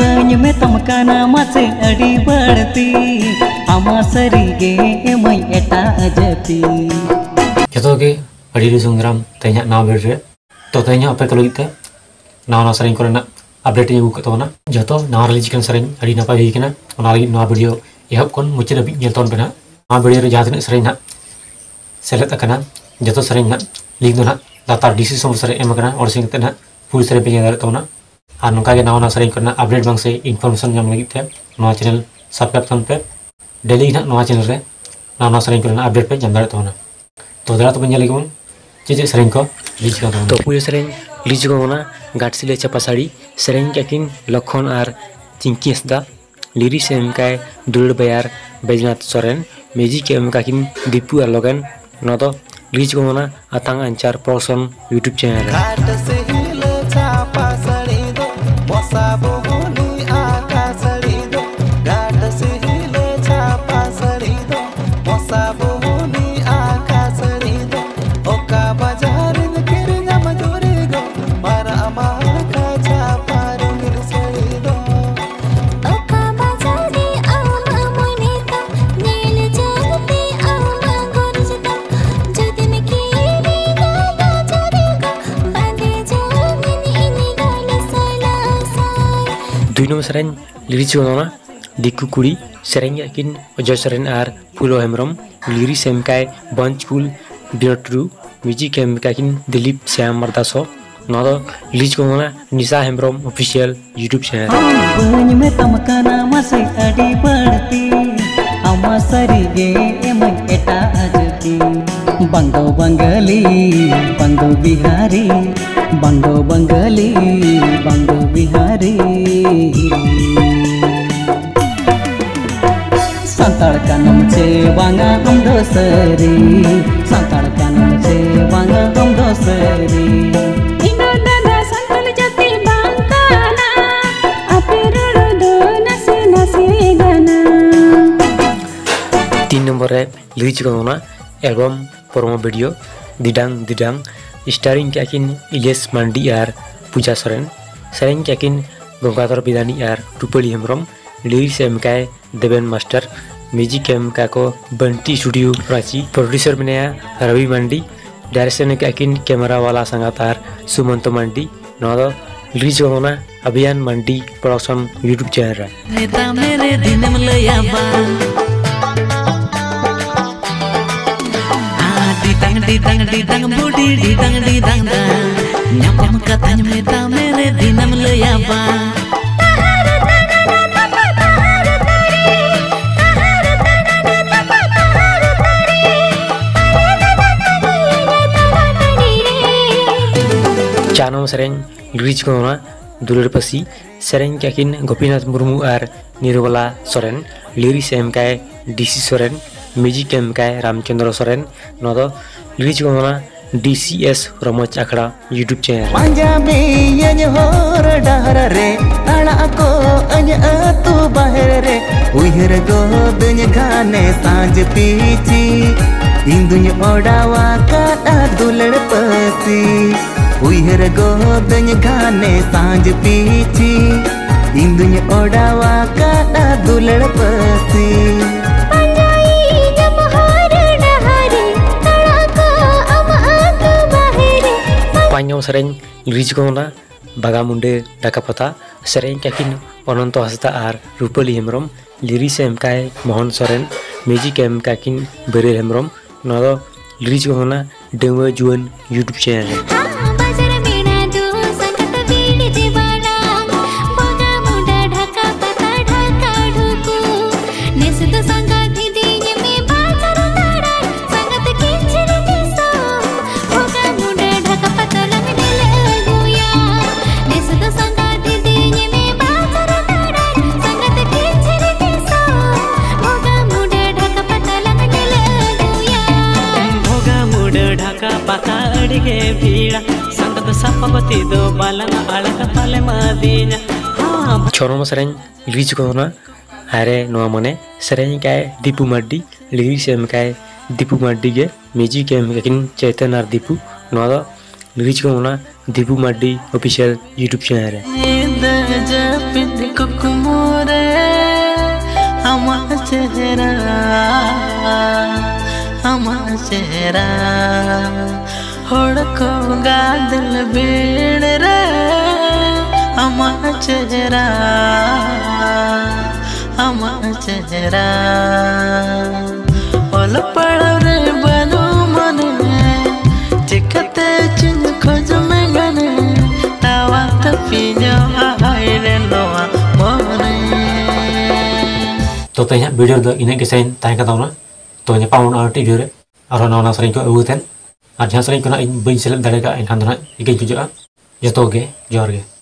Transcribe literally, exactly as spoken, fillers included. बन में तमकाना मासे अड़ी बढ़ती आमा सरीगे एमय एटा अजती जतो के अड़ी संग्राम तेना नाव बेरे तो तेना अपे कलोगते नाव सरिंग करना अपडेट इन अगुकतना जतो नाव रिलीज कन सरिंग अड़ी नपाय हिकना ओना लगी नाव वीडियो एहब कोन मुचे दबिक नेलतोन बेना नाव वीडियो रे जातने सरिंग ना सेलेक्ट करना जतो सरिंग ना लिंक दोना दाता डीसी समसरे एमकना और सिंगते ना पूरी सरे पे जारे तोना और नौका के नवा सरिंग करना अपडेट बांग से इनफॉरमेशन नाम लगी थे नवा चैनल सब्सक्राइब करन पे डेली ना नवा चैनल रे नवा सरिंग करना अपडेट पे जाम दारे तोना तो दरा तो पंजले कोन जे सरिंग को लीज का तो पूरी सरिंग लीज को होना गाटसिले चपासाड़ी सरिंग के किन लखन और चिंकी हंसदा लिरिक्स एमकाय दुलड़ बयार बैजनाथ सोरेन म्यूजिक एमका किन दीपू आलोगन ना तो लीज को होना अथांग अंचार प्रोडक्शन YouTube चैनल है दुनों सरें लिरिक्स होना दिक्कु कुड़ी सरें किन अजय सोरेन और फुलो हेम्ब्रम लिरिक्स एमकाय बंच कुल बिरटरू म्यूजिक एमकाय किन दिलीप श्याम मर्दासो ना तो लिरिक्स होना Nisha Hembrom official YouTube channel बंगो बंगली बंगो बिहारी संताल कानम से बांगा हम दोसरी संताल कानम से बांगा हम दोसरी इनो दादा संतल जति बांकाना अपेरो दो नसे नसे गाना तीन नंबर है लिरिक्स गाना एल्बम प्रोमो वीडियो दिडांग दिडांग स्टारिंग कैकिन इलेस मांडी और पूजा सोरेन सरेंग कैकिन गंगाधर बिदानी और टुपली हेम्ब्रम लिरिक्स एमकाय देवेन मास्टर म्यूजिक एमका को बंटी स्टूडियो रांची प्रोड्यूसर मनाया रवि मांडी डायरेक्शन कैकिन कैमरा वाला संगातार सुमंत मांडी ना तो लिरिक्स होना Abhiyan Mandi production YouTube channel didang didang budi didang didang da nyam nyam katanya meta mere dinam leyaba channel sering rich kona dulur pasi sering yakin Gopinath Murmu ar Nirwala Soren liris mkai D C Soren music एमकाय रामचंद्र सोरेन ना तो lyrics होना D C S रमोज अखड़ा YouTube channel पांचों सरें lyrics होना बागा मुंडे डाका पता सरें कैकिन अनंत हंसदा और रूपली हेम्ब्रम लिरिक्स एमकाय मोहन सोरेन म्यूजिक एमका किन बेरिल हेम्ब्रम ना तो लिरिक्स होना डेंगुए जुआन यूट्यूब चैनल छोरों सरें लिरिक्स होना अरे नवा मने सरें काय दीपू मार्डी लिरिक्स एमकाय दीपू मार्डी के म्यूजिक एमकिन चैतन और दीपू ना तो लिरिक्स होना दीपू माडी ऑफिशियल यूट्यूब चैनल है। तो तेज वीडियो इनके सेन तहना तो नाम और टीवी रे और नवा सेन को अगुते और जहाँ सेन को ना बी सेलेक्ट दाड़ा एनखान इकाई गुजरा जो जोर।